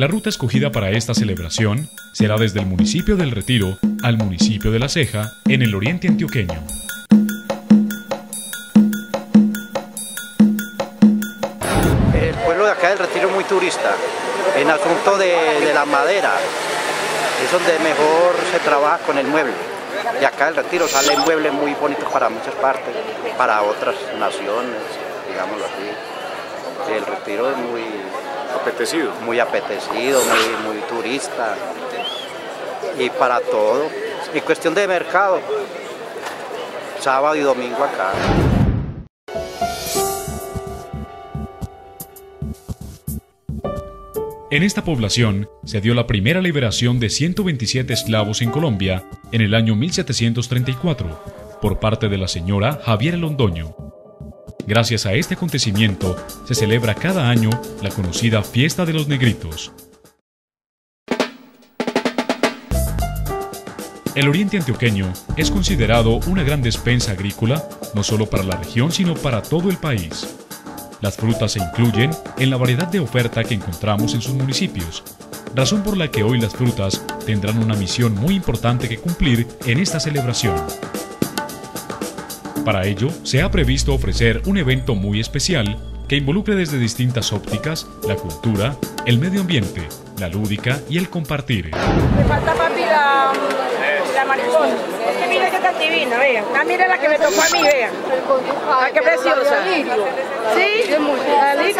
La ruta escogida para esta celebración será desde el municipio del Retiro al municipio de La Ceja, en el oriente antioqueño. El pueblo de acá del Retiro es muy turista, en asunto de la madera, es donde mejor se trabaja con el mueble. De acá del Retiro salen muebles muy bonitos para muchas partes, para otras naciones, digámoslo así. El Retiro es muy apetecido, muy turista y para todo. Y cuestión de mercado, sábado y domingo acá. En esta población se dio la primera liberación de 127 esclavos en Colombia en el año 1734 por parte de la señora Javiera Londoño. Gracias a este acontecimiento se celebra cada año la conocida Fiesta de los Negritos. El oriente antioqueño es considerado una gran despensa agrícola, no solo para la región sino para todo el país. Las frutas se incluyen en la variedad de oferta que encontramos en sus municipios, razón por la que hoy las frutas tendrán una misión muy importante que cumplir en esta celebración. Para ello, se ha previsto ofrecer un evento muy especial que involucre desde distintas ópticas la cultura, el medio ambiente, la lúdica y el compartir. Me falta, papi, la mariposa. Es que mira que tan divina, vea. Ah, mira la que me tocó a mí, vea. Ah, qué preciosa. ¿Sí? Ay,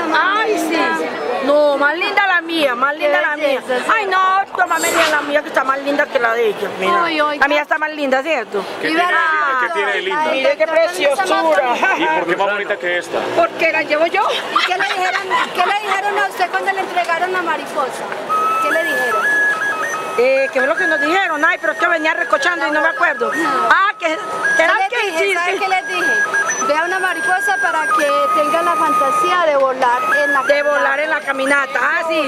sí. No, más linda la mía, más linda la mía. Ay, no, tómame la mía que está más linda que la de ella. Mira. La mía está más linda, ¿cierto? ¿Qué tiene de linda? Mira qué preciosura. ¿Y por qué más bonita que esta? Porque la llevo yo. ¿Qué le dijeron a usted cuando le entregaron la mariposa? ¿Qué le dijeron? ¿Qué fue lo que nos dijeron? Ay, pero es que venía recochando y no me acuerdo. Ah, ¿qué les dije? Vea una mariposa para que tenga la fantasía de volar en la caminata. De volar en la caminata, ah, sí.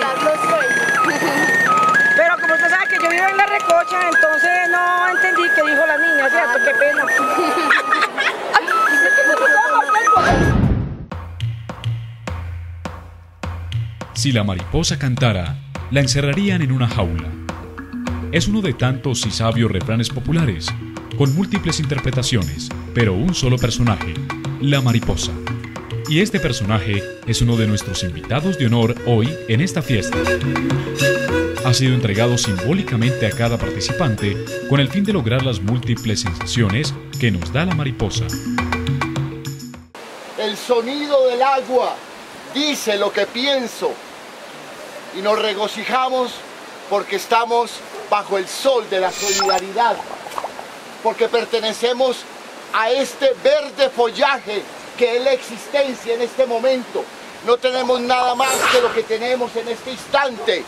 Pero como usted sabe que yo vivo en la recocha, entonces no entendí qué dijo la niña, ¿cierto? Qué pena. Si la mariposa cantara, la encerrarían en una jaula. Es uno de tantos y sabios refranes populares, con múltiples interpretaciones, pero un solo personaje, la mariposa. Y este personaje es uno de nuestros invitados de honor hoy en esta fiesta. Ha sido entregado simbólicamente a cada participante con el fin de lograr las múltiples sensaciones que nos da la mariposa. El sonido del agua dice lo que pienso y nos regocijamos porque estamos bajo el sol de la solidaridad, porque pertenecemos a este verde follaje que es la existencia en este momento. No tenemos nada más que lo que tenemos en este instante,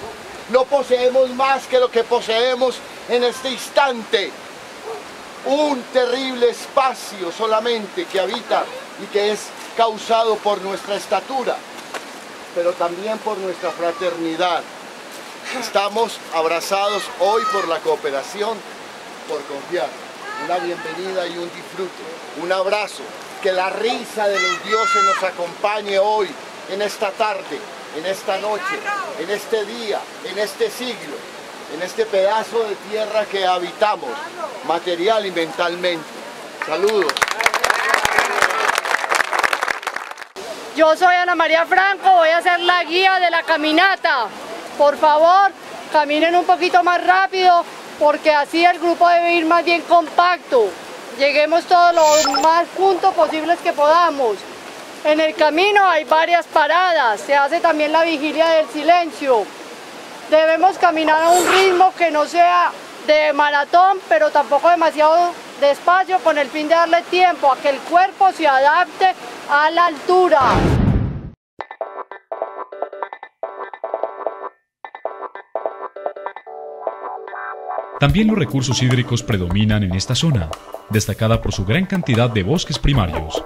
no poseemos más que lo que poseemos en este instante. Un terrible espacio solamente que habita y que es causado por nuestra estatura, pero también por nuestra fraternidad. Estamos abrazados hoy por la cooperación, por confiar. Una bienvenida y un disfrute, un abrazo. Que la risa de los dioses nos acompañe hoy, en esta tarde, en esta noche, en este día, en este siglo, en este pedazo de tierra que habitamos, material y mentalmente. Saludos. Yo soy Ana María Franco, voy a ser la guía de la caminata. Por favor, caminen un poquito más rápido, porque así el grupo debe ir más bien compacto. Lleguemos todos lo más juntos posibles que podamos. En el camino hay varias paradas, se hace también la vigilia del silencio. Debemos caminar a un ritmo que no sea de maratón, pero tampoco demasiado despacio, con el fin de darle tiempo a que el cuerpo se adapte a la altura. También los recursos hídricos predominan en esta zona, destacada por su gran cantidad de bosques primarios.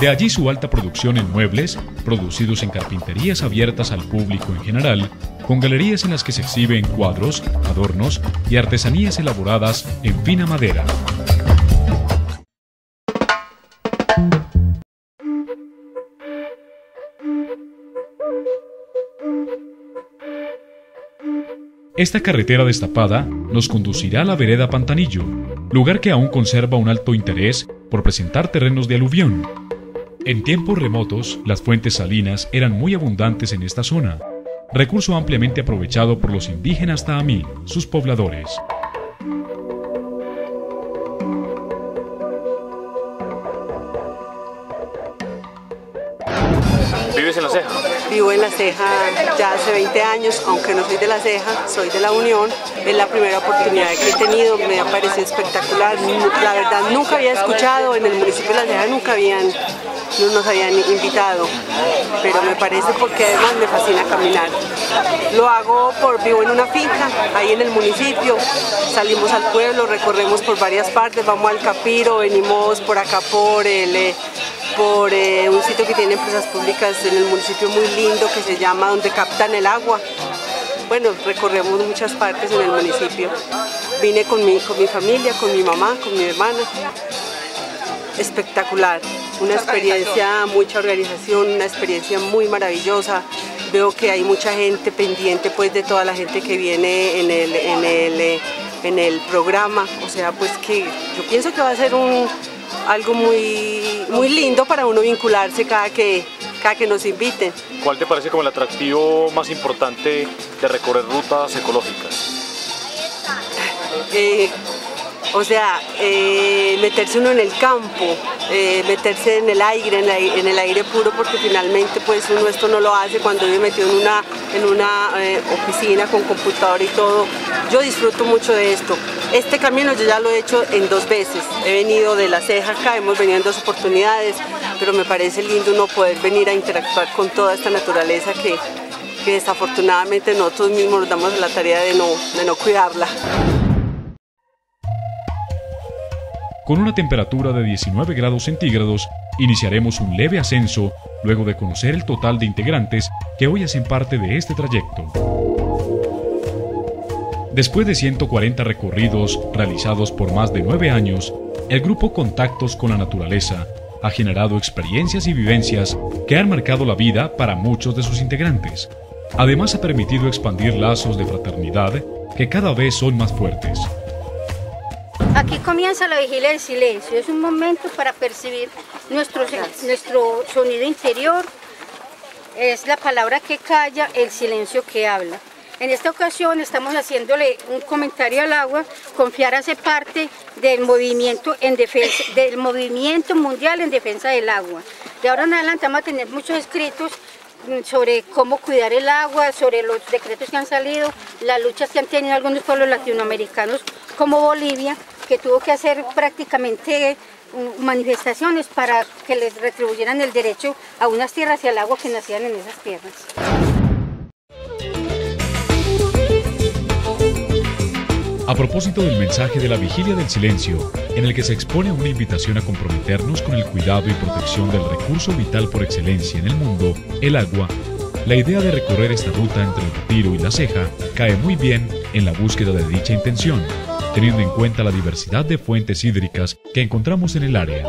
De allí su alta producción en muebles, producidos en carpinterías abiertas al público en general, con galerías en las que se exhiben cuadros, adornos y artesanías elaboradas en fina madera. Esta carretera destapada nos conducirá a la vereda Pantanillo, lugar que aún conserva un alto interés por presentar terrenos de aluvión. En tiempos remotos, las fuentes salinas eran muy abundantes en esta zona, recurso ampliamente aprovechado por los indígenas Tahamí, sus pobladores. ¿Vives en La Ceja? Vivo en La Ceja ya hace 20 años, aunque no soy de La Ceja, soy de La Unión. Es la primera oportunidad que he tenido, me ha parecido espectacular. La verdad nunca había escuchado, en el municipio de La Ceja no nos habían invitado, pero me parece porque además me fascina caminar. Lo hago por vivo en una finca, ahí en el municipio, salimos al pueblo, recorremos por varias partes, vamos al Capiro, venimos por acá por un sitio que tiene empresas públicas en el municipio muy lindo que se llama Donde Captan el Agua. Bueno, recorremos muchas partes en el municipio. Vine con mi familia, con mi mamá, con mi hermana. Espectacular, una experiencia, mucha organización, una experiencia muy maravillosa. Veo que hay mucha gente pendiente pues de toda la gente que viene en el programa. O sea, pues que yo pienso que va a ser algo muy, muy lindo para uno vincularse cada que nos inviten. ¿Cuál te parece como el atractivo más importante de recorrer rutas ecológicas? Meterse uno en el campo, meterse en el aire, en el aire puro, porque finalmente pues uno esto no lo hace cuando vive metido en una oficina con computador y todo. Yo disfruto mucho de esto. Este camino yo ya lo he hecho en 2 veces. He venido de La Ceja acá, hemos venido en 2 oportunidades, pero me parece lindo uno poder venir a interactuar con toda esta naturaleza que desafortunadamente nosotros mismos nos damos la tarea de no cuidarla. Con una temperatura de 19 grados centígrados, iniciaremos un leve ascenso luego de conocer el total de integrantes que hoy hacen parte de este trayecto. Después de 140 recorridos realizados por más de 9 años, el grupo Contactos con la Naturaleza ha generado experiencias y vivencias que han marcado la vida para muchos de sus integrantes. Además, ha permitido expandir lazos de fraternidad que cada vez son más fuertes. Aquí comienza la vigilia del silencio, es un momento para percibir nuestro sonido interior, es la palabra que calla, el silencio que habla. En esta ocasión estamos haciéndole un comentario al agua, confiar hace parte del movimiento mundial en defensa del agua. De ahora en adelante vamos a tener muchos escritos sobre cómo cuidar el agua, sobre los decretos que han salido, las luchas que han tenido algunos pueblos latinoamericanos como Bolivia, que tuvo que hacer prácticamente manifestaciones para que les retribuyeran el derecho a unas tierras y al agua que nacían en esas tierras. A propósito del mensaje de la Vigilia del Silencio, en el que se expone una invitación a comprometernos con el cuidado y protección del recurso vital por excelencia en el mundo, el agua, la idea de recorrer esta ruta entre el Retiro y La Ceja cae muy bien en la búsqueda de dicha intención, teniendo en cuenta la diversidad de fuentes hídricas que encontramos en el área.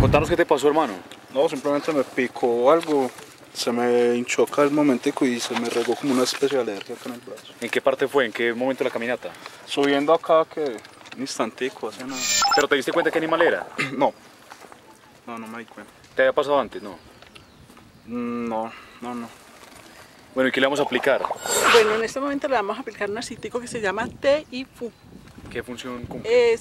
Contanos qué te pasó, hermano. No, simplemente me picó algo, se me hinchó acá el momentico y se me regó como una especie de alergia acá en el brazo. ¿En qué parte fue? ¿En qué momento de la caminata? Subiendo acá que... un instantico, hace nada. ¿Pero te diste cuenta qué animal era? No me di cuenta. ¿Te había pasado antes? No. Bueno, ¿y qué le vamos a aplicar? Bueno, en este momento le vamos a aplicar un acítico que se llama T y Fu. ¿Qué función cumple?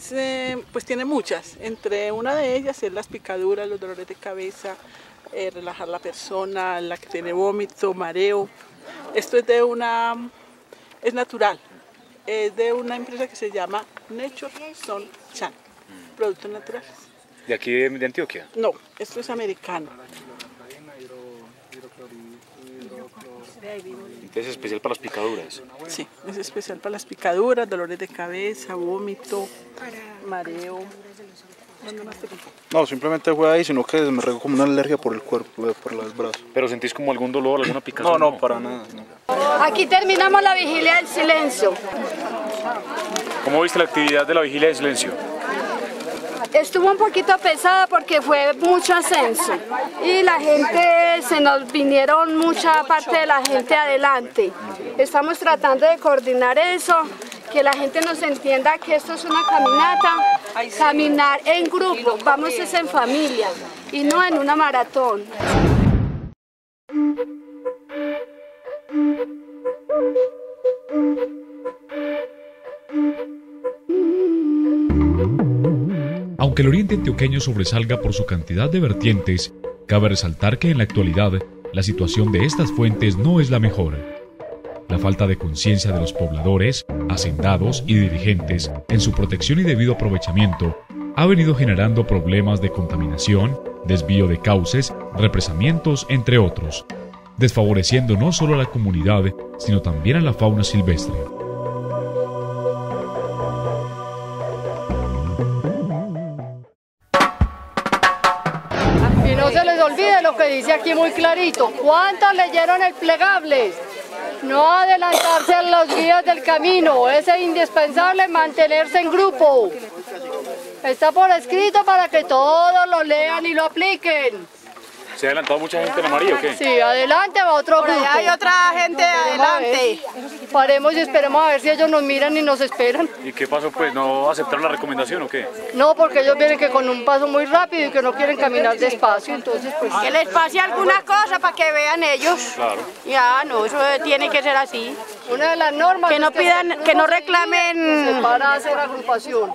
Pues tiene muchas. Entre una de ellas es las picaduras, los dolores de cabeza, relajar la persona, la que tiene vómito, mareo. Esto es es natural. Es de una empresa que se llama Nature Son Chan, productos naturales. ¿De aquí de Antioquia? No, esto es americano. ¿Es especial para las picaduras? Sí, es especial para las picaduras, dolores de cabeza, vómito, mareo. No, simplemente fue ahí, sino que me regó como una alergia por el cuerpo, por los brazos. ¿Pero sentís como algún dolor, alguna picazón? No, para nada. No. Aquí terminamos la vigilia del silencio. ¿Cómo viste la actividad de la vigilia del silencio? Estuvo un poquito pesada porque fue mucho ascenso y la gente, se nos vinieron mucha parte de la gente adelante. Estamos tratando de coordinar eso, que la gente nos entienda que esto es una caminata, caminar en grupo, vamos es en familia y no en una maratón. Aunque el oriente antioqueño sobresalga por su cantidad de vertientes, cabe resaltar que en la actualidad la situación de estas fuentes no es la mejor. La falta de conciencia de los pobladores, hacendados y dirigentes en su protección y debido aprovechamiento ha venido generando problemas de contaminación, desvío de cauces, represamientos, entre otros, desfavoreciendo no solo a la comunidad, sino también a la fauna silvestre. Olvide lo que dice aquí muy clarito. ¿Cuántos leyeron el plegable? No adelantarse a los guías del camino. Es indispensable mantenerse en grupo. Está por escrito para que todos lo lean y lo apliquen. ¿Se ha adelantado mucha gente en amarillo o qué? Sí, adelante va otro grupo. Hay otra gente adelante. Paremos y esperemos a ver si ellos nos miran y nos esperan. ¿Y qué pasó pues? ¿No aceptaron la recomendación o qué? No, porque ellos vienen que con un paso muy rápido y que no quieren caminar despacio, entonces pues... Que les pase alguna cosa para que vean ellos. Claro. Ya, no, eso tiene que ser así. Una de las normas... Que no pidan, que no reclamen... Para hacer agrupación.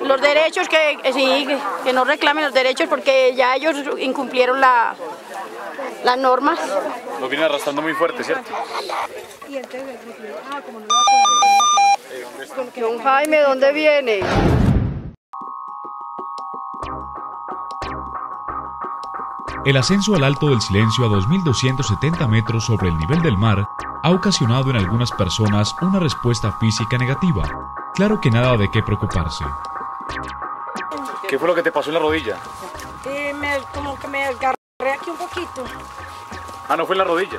Los derechos que... Sí, que no reclamen los derechos porque ya ellos incumplieron las normas. Nos viene arrastrando muy fuerte, ¿cierto? Don Jaime, ¿dónde viene? El ascenso al Alto del Silencio a 2.270 metros sobre el nivel del mar ha ocasionado en algunas personas una respuesta física negativa. Claro que nada de qué preocuparse. ¿Qué fue lo que te pasó en la rodilla? Como que me agarré aquí un poquito. Ah, ¿no fue en la rodilla?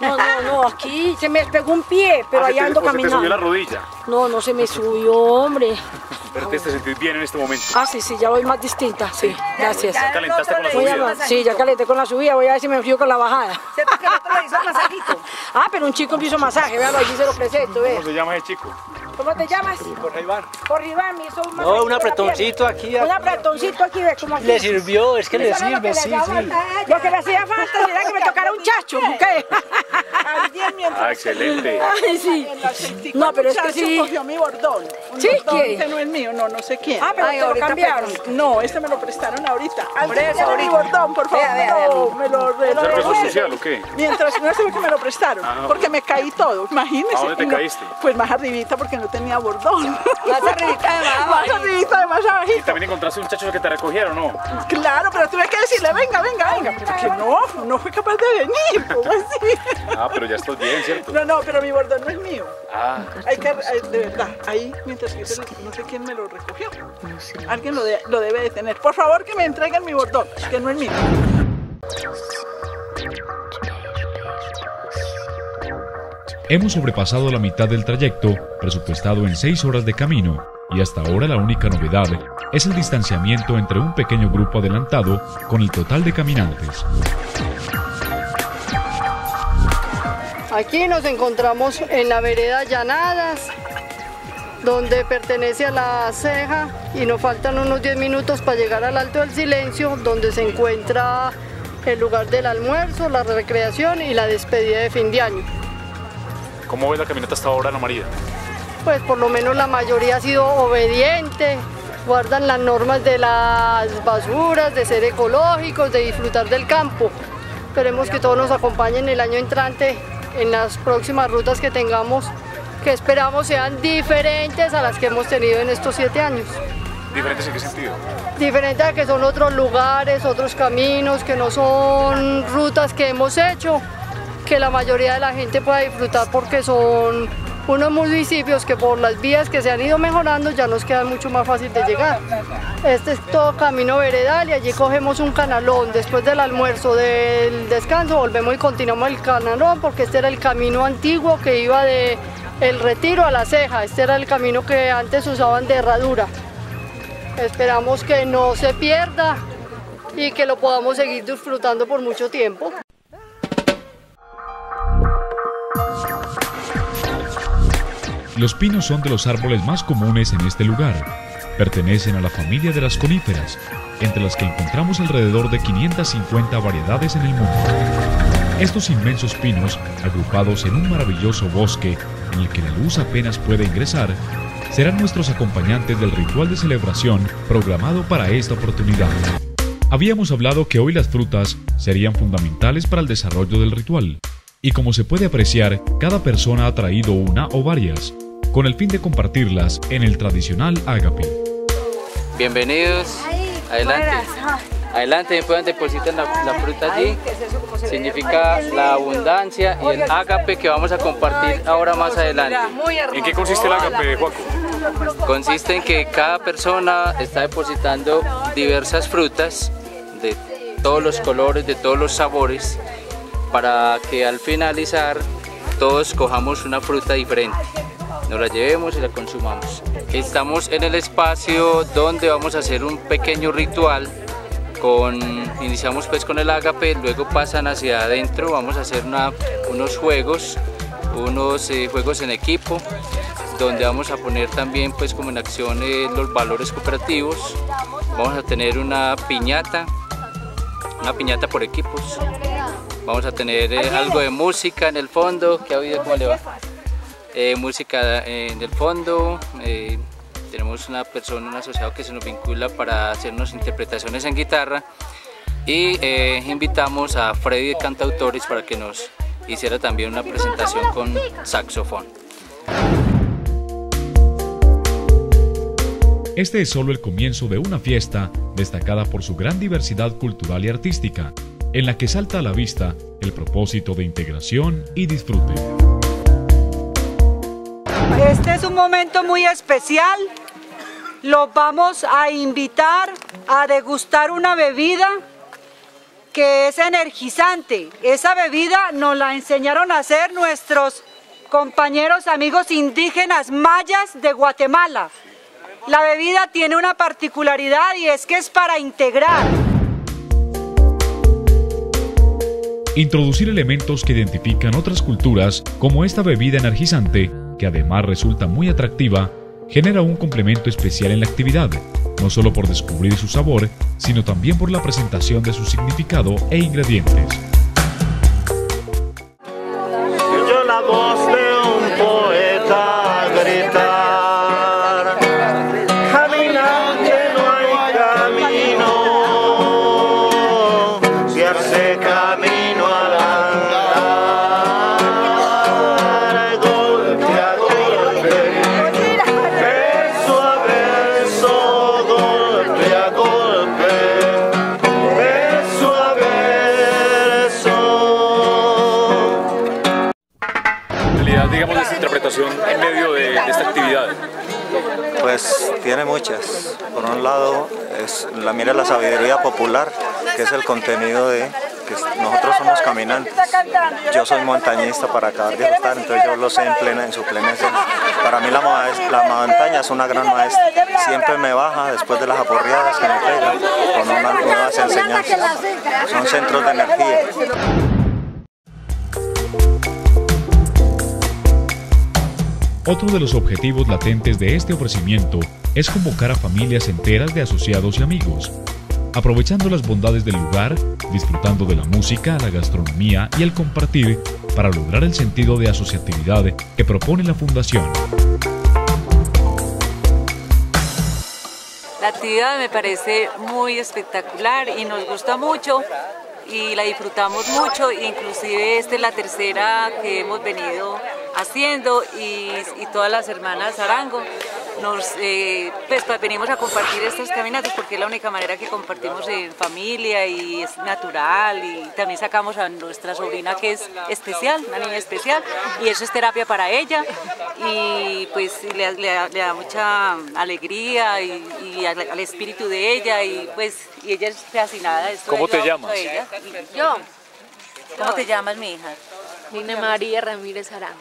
No, aquí se me pegó un pie, pero ahí ando caminando. ¿Se te subió la rodilla? No, se me subió, hombre. ¿Pero te sentís bien en este momento? Ah, sí, ya voy más distinta, sí, gracias. ¿Ya calentaste con la subida? Sí, ya calenté con la subida, voy a ver si me enfrío con la bajada. ¿Cierto que el otro le hizo masajito? Ah, pero un chico me hizo masaje, véalo, aquí se lo presento, ve. ¿Cómo se llama ese chico? ¿Cómo te llamas? Jorge Iván. Jorge Iván me hizo un masaje. No, un apretoncito aquí. Un apretoncito aquí, ve cómo aquí. Le sirvió, es que le sirve, sí, sí. Lo que le hacía falta era que me tocara un chacho, ¿qué? Ah, excelente. Ay, sí. No, pero es que sí. Cogió mi bordón. ¿Sí? Este no es mío, no sé quién. Ah, pero te lo cambiaron. No, este me lo prestaron ahorita. Ahorita mi bordón, por favor. ¿Me lo social o qué? Mientras no sé que me lo prestaron, porque me caí todo, imagínese. ¿A dónde te caíste? Pues más arribita, porque no tenía bordón. Más arribita de más. Más arribita de más abajito. ¿Y también encontraste un muchacho que te recogieron, no? Claro, pero tuve que decirle, venga, porque no fui capaz de venir, ¿cómo así? Ah, pero ya estás bien, ¿cierto? No, pero mi bordón no es mío. Ah. Hay que, de verdad, ahí, mientras que no sé quién me lo recogió. Alguien lo debe de tener. Por favor, que me entreguen mi bordón, que no es mío. Hemos sobrepasado la mitad del trayecto, presupuestado en 6 horas de camino, y hasta ahora la única novedad es el distanciamiento entre un pequeño grupo adelantado con el total de caminantes. Aquí nos encontramos en la vereda Llanadas, donde pertenece a La Ceja, y nos faltan unos 10 minutos para llegar al Alto del Silencio, donde se encuentra el lugar del almuerzo, la recreación y la despedida de fin de año. ¿Cómo ves la caminata hasta ahora, Ana María? Pues por lo menos la mayoría ha sido obediente, guardan las normas de las basuras, de ser ecológicos, de disfrutar del campo. Esperemos que todos nos acompañen el año entrante en las próximas rutas que tengamos, que esperamos sean diferentes a las que hemos tenido en estos 7 años. ¿Diferentes en qué sentido? Diferentes a que son otros lugares, otros caminos, que no son rutas que hemos hecho, que la mayoría de la gente pueda disfrutar porque son unos municipios que por las vías que se han ido mejorando ya nos quedan mucho más fácil de llegar. Este es todo camino veredal y allí cogemos un canalón. Después del almuerzo, del descanso, volvemos y continuamos el canalón porque este era el camino antiguo que iba de El Retiro a La Ceja. Este era el camino que antes usaban de herradura. Esperamos que no se pierda y que lo podamos seguir disfrutando por mucho tiempo. Los pinos son de los árboles más comunes en este lugar. Pertenecen a la familia de las coníferas, entre las que encontramos alrededor de 550 variedades en el mundo. Estos inmensos pinos, agrupados en un maravilloso bosque en el que la luz apenas puede ingresar, serán nuestros acompañantes del ritual de celebración programado para esta oportunidad. Habíamos hablado que hoy las frutas serían fundamentales para el desarrollo del ritual, y como se puede apreciar, cada persona ha traído una o varias, con el fin de compartirlas en el tradicional ágape. Bienvenidos, adelante. Adelante, pueden depositar la fruta allí. Significa la abundancia y el ágape que vamos a compartir ahora más adelante. ¿En qué consiste el ágape, Joaco? Consiste en que cada persona está depositando diversas frutas de todos los colores, de todos los sabores, para que al finalizar todos cojamos una fruta diferente. Nos la llevemos y la consumamos. Estamos en el espacio donde vamos a hacer un pequeño ritual. Iniciamos pues con el ágape, luego pasan hacia adentro, vamos a hacer unos juegos en equipo, donde vamos a poner también pues como en acción los valores cooperativos. Vamos a tener una piñata por equipos, vamos a tener algo de música en el fondo. ¿Qué ha habido? ¿Cómo le va? Música en el fondo. Tenemos una persona, un asociado que se nos vincula para hacernos interpretaciones en guitarra, y invitamos a Freddy Cantautoris para que nos hiciera también una presentación con saxofón. Este es solo el comienzo de una fiesta destacada por su gran diversidad cultural y artística, en la que salta a la vista el propósito de integración y disfrute. Este es un momento muy especial. Los vamos a invitar a degustar una bebida que es energizante. Esa bebida nos la enseñaron a hacer nuestros compañeros, amigos indígenas mayas de Guatemala. La bebida tiene una particularidad, y es que es para integrar. Introducir elementos que identifican otras culturas, como esta bebida energizante, que además resulta muy atractiva, genera un complemento especial en la actividad, no solo por descubrir su sabor, sino también por la presentación de su significado e ingredientes. Yo la voz de un poeta a gritar, caminar que no hay camino, si hace camino al andar, golpe a golpe. En medio de esta actividad? Pues tiene muchas. Por un lado, mira la sabiduría popular, que es el contenido de que nosotros somos caminantes. Yo soy montañista para acabar de estar, entonces yo lo sé en su plena esencia. Para mí la montaña es una gran maestra. Siempre me baja después de las aporreadas que me pegan con unas nuevas enseñanzas. Son centros de energía. Otro de los objetivos latentes de este ofrecimiento es convocar a familias enteras de asociados y amigos, aprovechando las bondades del lugar, disfrutando de la música, la gastronomía y el compartir para lograr el sentido de asociatividad que propone la Fundación. La actividad me parece muy espectacular y nos gusta mucho y la disfrutamos mucho, inclusive esta es la tercera que hemos venido haciendo y todas las hermanas Arango venimos a compartir estas caminatas porque es la única manera que compartimos en familia y es natural, y también sacamos a nuestra sobrina que es especial, una niña especial, y eso es terapia para ella y pues le da mucha alegría y al espíritu de ella, y pues y ella es fascinada. Esto. ¿Cómo te llamas? ¿Cómo te llamas, mi hija? Nina María Ramírez Arango.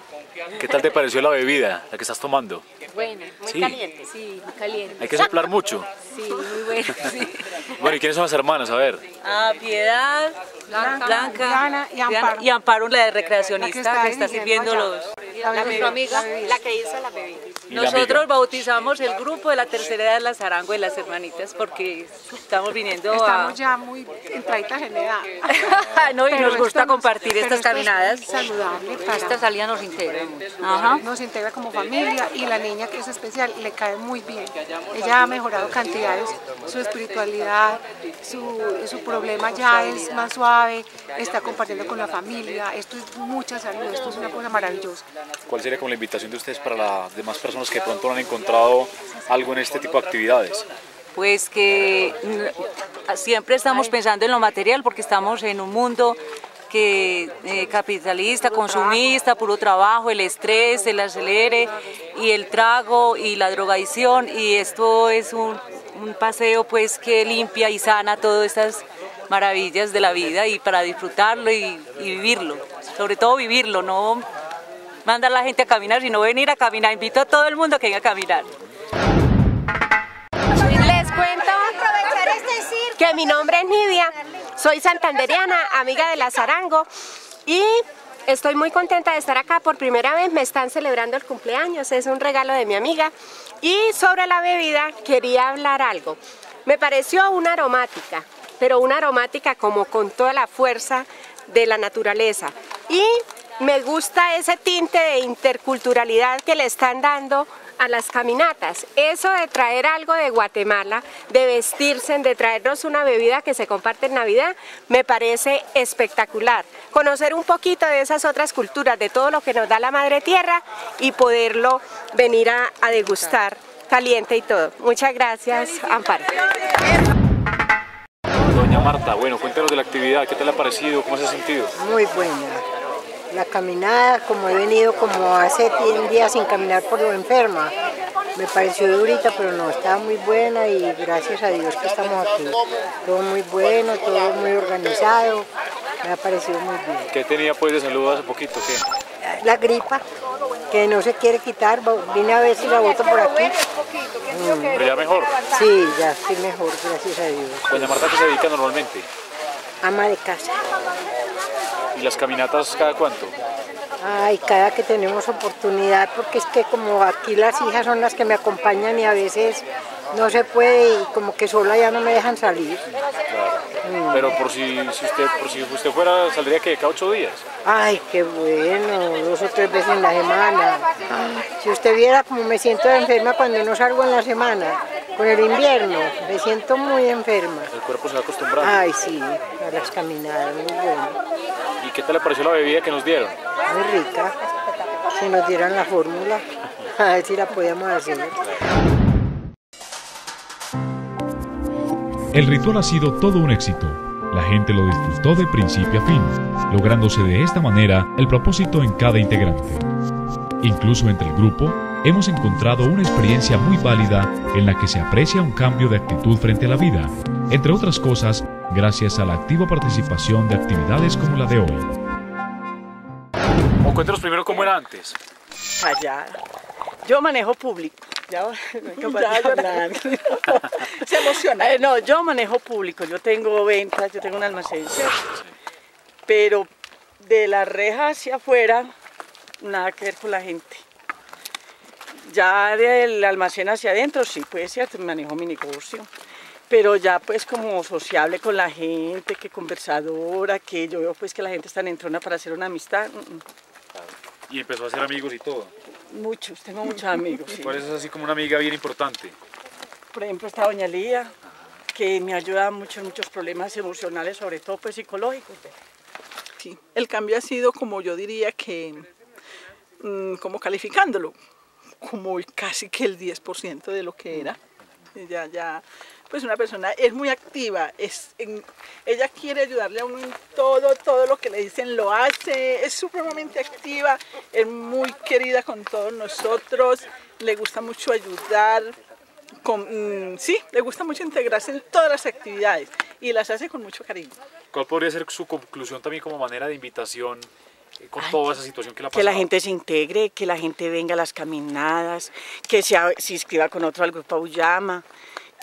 ¿Qué tal te pareció la bebida, la que estás tomando? Buena, muy caliente. Sí, muy caliente. ¿Hay que soplar mucho? Sí, muy bueno, sí. Bueno, ¿y quiénes son las hermanas? A ver. Ah, Piedad, Blanca y Amparo, la de recreacionista que está sirviendo los... Nuestra amiga, la que hizo la bebida. Nosotros bautizamos el grupo de la tercera edad de las Arango y las hermanitas porque estamos viniendo a... Estamos ya muy entraditas en edad. No, y nos gusta compartir estas caminadas. Saludable. Esta salida nos integra mucho. Nos integra como familia y la niña que es especial le cae muy bien. Ella ha mejorado cantidades, su espiritualidad, su problema ya es más suave, está compartiendo con la familia. Esto es mucha salud, esto es una cosa maravillosa. ¿Cuál sería como la invitación de ustedes para las demás personas que de pronto han encontrado algo en este tipo de actividades? Pues que siempre estamos pensando en lo material porque estamos en un mundo que capitalista, consumista, puro trabajo, el estrés, el acelere y el trago y la drogadicción, y esto es un paseo pues que limpia y sana todas estas maravillas de la vida y para disfrutarlo y vivirlo, sobre todo vivirlo, no mandar a la gente a caminar, sino venir a caminar. Invito a todo el mundo que venga a caminar. Les cuento que mi nombre es Nidia. Soy santandereana, amiga de la Arango, y estoy muy contenta de estar acá. Por primera vez me están celebrando el cumpleaños, es un regalo de mi amiga. Y sobre la bebida quería hablar algo. Me pareció una aromática, pero una aromática como con toda la fuerza de la naturaleza. Y me gusta ese tinte de interculturalidad que le están dando a las caminatas, eso de traer algo de Guatemala, de vestirse, de traernos una bebida que se comparte en Navidad, me parece espectacular. Conocer un poquito de esas otras culturas, de todo lo que nos da la madre tierra y poderlo venir a degustar caliente y todo. Muchas gracias, Amparo. Doña Marta, bueno, cuéntanos de la actividad, ¿qué tal ha parecido? ¿Cómo se ha sentido? Muy buena. La caminada, como he venido como hace 10 días sin caminar por lo enferma, me pareció durita, pero no, estaba muy buena y gracias a Dios que estamos aquí. Todo muy bueno, todo muy organizado, me ha parecido muy bien. ¿Qué tenía pues de salud hace poquito? ¿Qué? La gripa, que no se quiere quitar, vine a ver si la boto por aquí. ¿Pero ya mejor? Sí, ya estoy mejor, gracias a Dios. Doña Marta, ¿qué se dedica normalmente? Ama de casa. ¿Y las caminatas cada cuánto? Ay, cada que tenemos oportunidad, porque es que como aquí las hijas son las que me acompañan y a veces no se puede y como que sola ya no me dejan salir. Claro. Pero por si usted fuera, ¿saldría que cada 8 días? Ay, qué bueno, 2 o 3 veces en la semana. Ay, si usted viera como me siento enferma cuando no salgo en la semana, con el invierno, me siento muy enferma. El cuerpo se va acostumbrando. Ay, sí, a las caminadas, muy bueno. ¿Y qué tal le pareció la bebida que nos dieron? Muy rica, si nos dieran la fórmula, a ver si la podíamos hacer. El ritual ha sido todo un éxito. La gente lo disfrutó de principio a fin, lográndose de esta manera el propósito en cada integrante. Incluso entre el grupo, hemos encontrado una experiencia muy válida en la que se aprecia un cambio de actitud frente a la vida, entre otras cosas, gracias a la activa participación de actividades como la de hoy. O cuéntanos primero cómo era antes. Allá. Yo manejo público. Ya, se emociona. No, yo manejo público. Yo tengo ventas, yo tengo un almacén. Sí. Pero de la reja hacia afuera, nada que ver con la gente. Ya del almacén hacia adentro, sí, puede ser, manejo mi negocio. Pero ya pues como sociable con la gente, que conversadora, que yo veo pues que la gente está entrona para hacer una amistad. ¿Y empezó a hacer amigos y todo? Muchos, tengo muchos amigos. Sí. ¿Cuál es así como una amiga bien importante? Por ejemplo está doña Lía, que me ayuda mucho en muchos problemas emocionales, sobre todo pues psicológicos. Sí, el cambio ha sido como yo diría que, como calificándolo, como casi que el 10% de lo que era. Ya, pues una persona es muy activa, ella quiere ayudarle a uno en todo lo que le dicen lo hace, es supremamente activa, es muy querida con todos nosotros, le gusta mucho ayudar, sí, le gusta mucho integrarse en todas las actividades y las hace con mucho cariño. ¿Cuál podría ser su conclusión también como manera de invitación con toda esa situación que la pasaba. Que la gente se integre, que la gente venga a las caminadas, que se inscriba con otro al Grupo Auyama,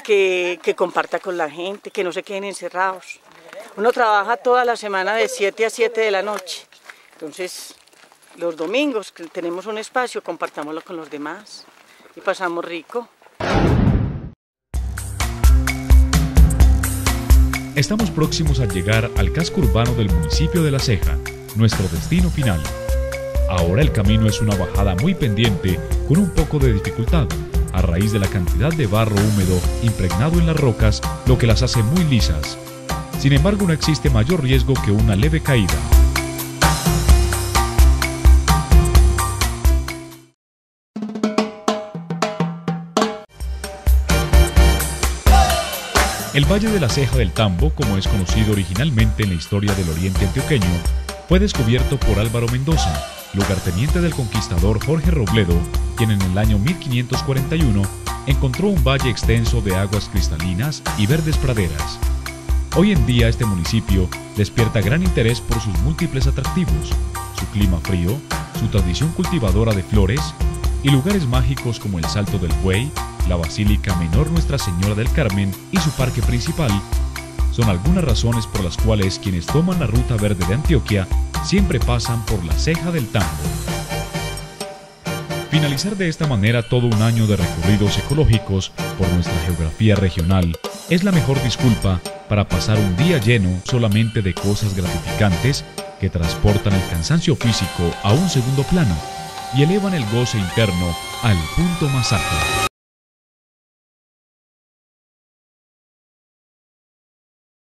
que comparta con la gente, que no se queden encerrados. Uno trabaja toda la semana de 7 a 7 de la noche, entonces los domingos que tenemos un espacio, compartámoslo con los demás y pasamos rico. Estamos próximos a llegar al casco urbano del municipio de La Ceja, nuestro destino final. Ahora el camino es una bajada muy pendiente con un poco de dificultad, a raíz de la cantidad de barro húmedo impregnado en las rocas, lo que las hace muy lisas. Sin embargo, no existe mayor riesgo que una leve caída. El Valle de la Ceja del Tambo, como es conocido originalmente en la historia del Oriente antioqueño, fue descubierto por Álvaro Mendoza, lugarteniente del conquistador Jorge Robledo, quien en el año 1541 encontró un valle extenso de aguas cristalinas y verdes praderas. Hoy en día este municipio despierta gran interés por sus múltiples atractivos, su clima frío, su tradición cultivadora de flores y lugares mágicos como el Salto del Buey, la Basílica Menor Nuestra Señora del Carmen y su parque principal son algunas razones por las cuales quienes toman la ruta verde de Antioquia siempre pasan por La Ceja del Tambo. Finalizar de esta manera todo un año de recorridos ecológicos por nuestra geografía regional es la mejor disculpa para pasar un día lleno solamente de cosas gratificantes que transportan el cansancio físico a un segundo plano y elevan el goce interno al punto más alto.